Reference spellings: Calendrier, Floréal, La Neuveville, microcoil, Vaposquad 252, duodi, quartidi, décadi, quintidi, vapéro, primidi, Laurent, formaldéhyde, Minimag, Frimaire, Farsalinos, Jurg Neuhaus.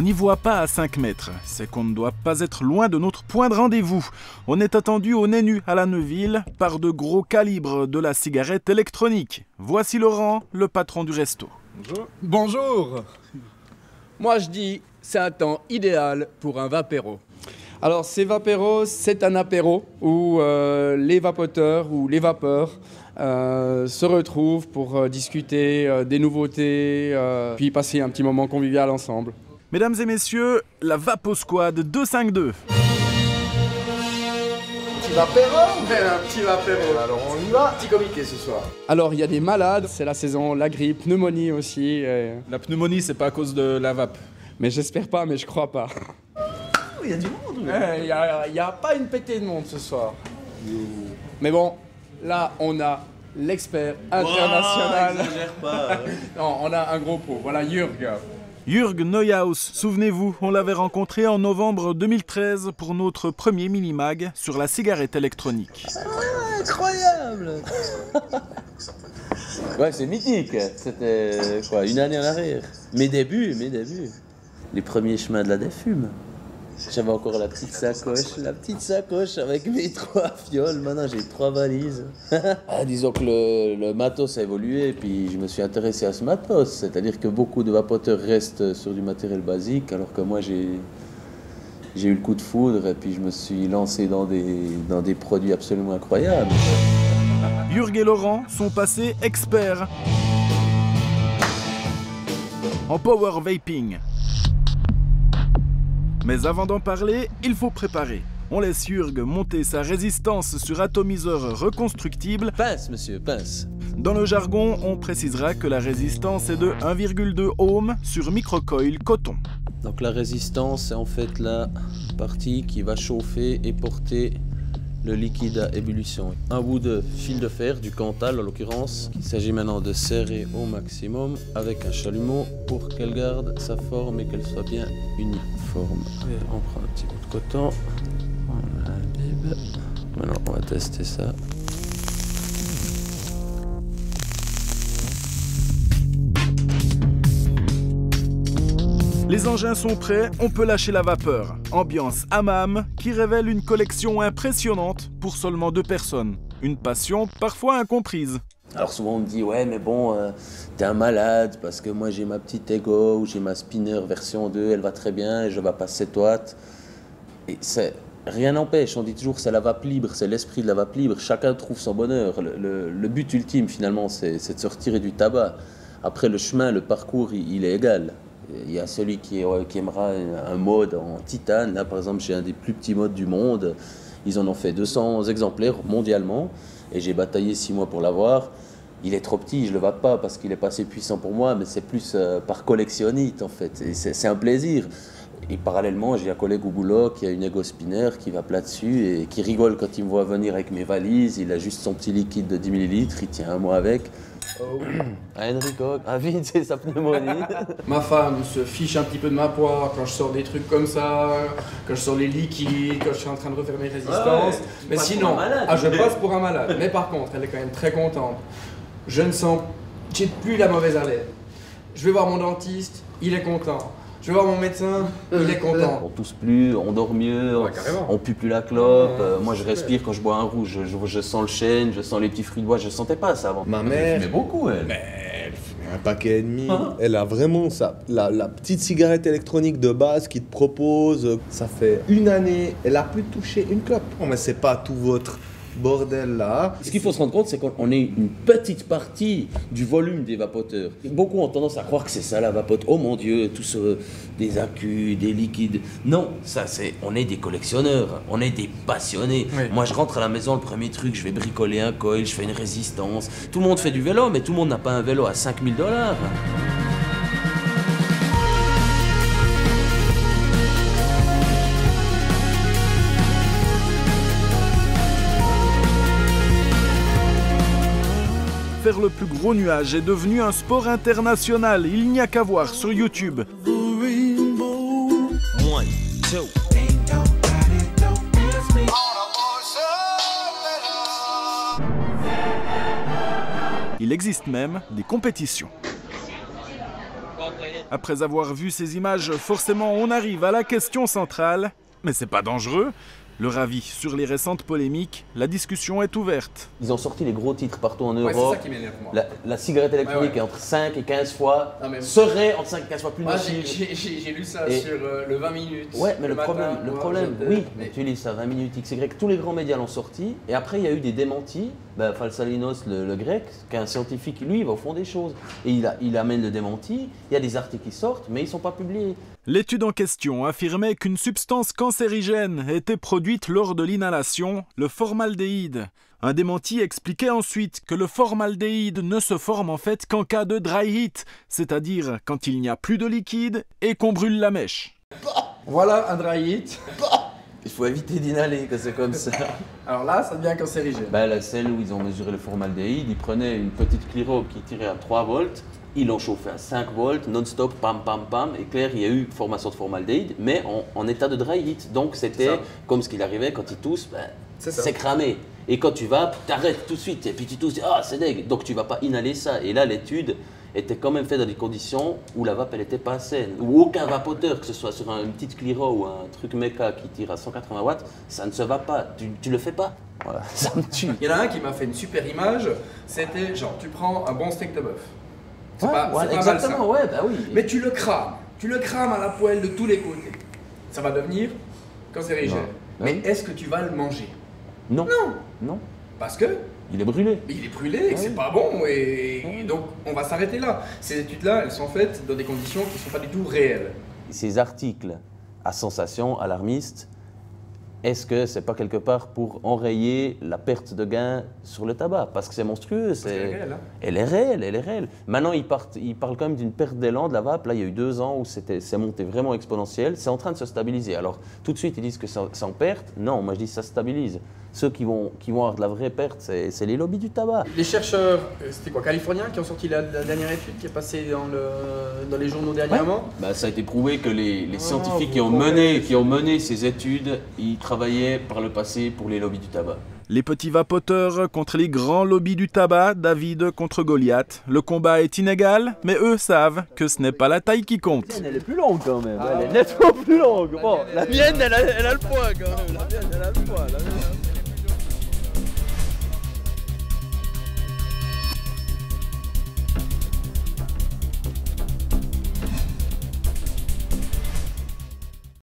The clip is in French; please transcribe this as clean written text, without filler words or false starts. On n'y voit pas à 5 mètres, c'est qu'on ne doit pas être loin de notre point de rendez-vous. On est attendu au nez nu à La Neuveville par de gros calibres de la cigarette électronique. Voici Laurent, le patron du resto. Bonjour. Bonjour. Moi je dis, c'est un temps idéal pour un vapéro. Alors ces vapéros, c'est un apéro où les vapoteurs ou les vapeurs se retrouvent pour discuter des nouveautés, puis passer un petit moment convivial ensemble. Mesdames et messieurs, la Vaposquad 252. Petit vapéro, mais un petit vapéro. Alors on y va. Petit comité ce soir. Alors il y a des malades, c'est la saison, la grippe, pneumonie aussi. Et... La pneumonie, c'est pas à cause de la vape. Mais j'espère pas, mais je crois pas. Il y a du monde. Il n'y a pas une pétée de monde ce soir. Mais bon, là on a l'expert international. Exagère pas. Non, on a un gros pot. Voilà Jurg. Jurg Neuhaus, souvenez-vous, on l'avait rencontré en novembre 2013 pour notre premier mini-mag sur la cigarette électronique. Ah, incroyable. Ouais, c'est mythique, c'était quoi, une année en arrière. Mes débuts. Les premiers chemins de la défume. J'avais encore la petite sacoche avec mes 3 fioles, maintenant j'ai 3 valises. Disons que le matos a évolué, puis je me suis intéressé à ce matos, c'est-à-dire que beaucoup de vapoteurs restent sur du matériel basique, alors que moi j'ai eu le coup de foudre et puis je me suis lancé dans des produits absolument incroyables. Jurg et Laurent sont passés experts en power vaping. Mais avant d'en parler, il faut préparer. On laisse Jurg monter sa résistance sur atomiseur reconstructible. Pince, monsieur, pince. Dans le jargon, on précisera que la résistance est de 1,2 ohm sur microcoil coton. Donc la résistance, c'est en fait la partie qui va chauffer et porter le liquide à ébullition. Un bout de fil de fer, du Cantal en l'occurrence, qu'il s'agit maintenant de serrer au maximum avec un chalumeau pour qu'elle garde sa forme et qu'elle soit bien uniforme. Et on prend un petit bout de coton, on a un bib. Maintenant on va tester ça. Les engins sont prêts, on peut lâcher la vapeur. Ambiance hammam qui révèle une collection impressionnante pour seulement 2 personnes. Une passion parfois incomprise. Alors souvent on me dit « Ouais mais bon, t'es un malade parce que moi j'ai ma petite Ego ou j'ai ma Spinner version 2, elle va très bien et je vais passer 7 watts. » Et rien n'empêche, on dit toujours c'est la vape libre, c'est l'esprit de la vape libre, chacun trouve son bonheur. Le but ultime finalement c'est de se retirer du tabac. Après le chemin, le parcours il est égal. Il y a celui qui aimera un mode en titane. Là, par exemple, j'ai un des plus petits modes du monde. Ils en ont fait 200 exemplaires mondialement. Et j'ai bataillé 6 mois pour l'avoir. Il est trop petit, je ne le vape pas parce qu'il n'est pas assez puissant pour moi. Mais c'est plus par collectionnite, en fait. C'est un plaisir. Et parallèlement, j'ai un collègue au boulot qui a une Ego Spinner qui vape là-dessus et qui rigole quand il me voit venir avec mes valises. Il a juste son petit liquide de 10 millilitres. Il tient un mois avec. Oh. À Enrico, à Vin, c'est sa pneumonie. Ma femme se fiche un petit peu de ma poire quand je sors des trucs comme ça, quand je sors les liquides, quand je suis en train de refaire mes résistances. Ah ouais, mais sinon, je passe pour un malade. Mais par contre, elle est quand même très contente. Je ne sens... J'ai plus la mauvaise haleine. Je vais voir mon dentiste, il est content. Je vais voir mon médecin, il est content. On tousse plus, on dort mieux, ouais, on pue plus la clope. Moi, je respire quand je bois un rouge. Je sens le chêne, je sens les petits fruits de bois. Je sentais pas ça avant. Ma mère, elle fumait beaucoup, elle. Mais elle fumait un paquet et demi. Ah. Elle a vraiment ça. La petite cigarette électronique de base qui te propose. Ça fait une année, elle a pu toucher une clope. Non, mais c'est pas tout votre bordel là. Ce qu'il faut se rendre compte, c'est qu'on est une petite partie du volume des vapoteurs. Beaucoup ont tendance à croire que c'est ça la vapote. Oh mon Dieu, tous des accus, des liquides. Non, ça c'est, on est des collectionneurs, on est des passionnés. Oui. Moi je rentre à la maison, le premier truc, je vais bricoler un coil, je fais une résistance. Tout le monde fait du vélo, mais tout le monde n'a pas un vélo à 5000$. Faire le plus gros nuage est devenu un sport international. Il n'y a qu'à voir sur YouTube. Il existe même des compétitions. Après avoir vu ces images, forcément on arrive à la question centrale. Mais c'est pas dangereux. Leur avis sur les récentes polémiques, la discussion est ouverte. Ils ont sorti les gros titres partout en Europe. Ouais, c'est ça qui m'énerve, moi. La cigarette électronique est entre 5 et 15 fois, serait entre 5 et 15 fois plus nocive. J'ai lu ça sur le 20 minutes. Ouais, mais le problème, tu lis ça, 20 minutes XY, tous les grands médias l'ont sorti. Et après, il y a eu des démentis. Ben, Farsalinos, le grec, qui est un scientifique, lui, il va au fond des choses. Et il amène le démenti. Il y a des articles qui sortent, mais ils ne sont pas publiés. L'étude en question affirmait qu'une substance cancérigène était produite lors de l'inhalation, le formaldéhyde. Un démenti expliquait ensuite que le formaldéhyde ne se forme en fait qu'en cas de dry heat, c'est-à-dire quand il n'y a plus de liquide et qu'on brûle la mèche. Voilà un dry heat. Il faut éviter d'inhaler quand c'est comme ça. Alors là, ça devient cancérigène. Ben, la celle où ils ont mesuré le formaldéhyde, ils prenaient une petite chliro qui tirait à 3 volts. Ils l'ont chauffé à 5 volts, non-stop, pam, pam, pam. Et clair, il y a eu formation de formaldéhyde, mais en état de dry heat. Donc c'était comme ce qu'il arrivait quand ils toussent, ben, c'est cramé. Et quand tu vas, t'arrêtes tout de suite. Et puis tu tousses, ah, c'est deg. Donc tu vas pas inhaler ça. Et là, l'étude était quand même faite dans des conditions où la vape, elle était pas saine. Ou aucun vapoteur, que ce soit sur une petite Cliro ou un truc méca qui tire à 180 watts, ça ne se va pas. Tu le fais pas. Voilà, ça me tue. Il y en a un qui m'a fait une super image. C'était genre, tu prends un bon steak de bœuf. Exactement, ouais, bah oui. Mais tu le crames à la poêle de tous les côtés. Ça va devenir cancérigène. Mais est-ce que tu vas le manger? Non. Non. Non. Parce que il est brûlé. Il est brûlé et c'est pas bon. Et donc on va s'arrêter là. Ces études-là, elles sont faites dans des conditions qui ne sont pas du tout réelles. Ces articles à sensation, alarmistes, est-ce que c'est pas quelque part pour enrayer la perte de gain sur le tabac? Parce que c'est monstrueux. Elle est réelle. Maintenant, ils parlent quand même d'une perte d'élan de la vape. Là, il y a eu 2 ans où c'est monté vraiment exponentiel. C'est en train de se stabiliser. Alors, tout de suite, ils disent que c'est en perte. Non, moi, je dis que ça stabilise. Ceux qui vont avoir de la vraie perte, c'est les lobbies du tabac. Les chercheurs, c'était quoi, californiens, qui ont sorti la dernière étude qui est passée dans les journaux dernièrement. Bah, ça a été prouvé que les scientifiques qui ont mené ces études, ils travaillaient par le passé pour les lobbies du tabac. Les petits vapoteurs contre les grands lobbies du tabac, David contre Goliath. Le combat est inégal, mais eux savent que ce n'est pas la taille qui compte. Elle est plus longue quand même, elle est nettement plus longue. Bon, la mienne, elle a le poids quand même.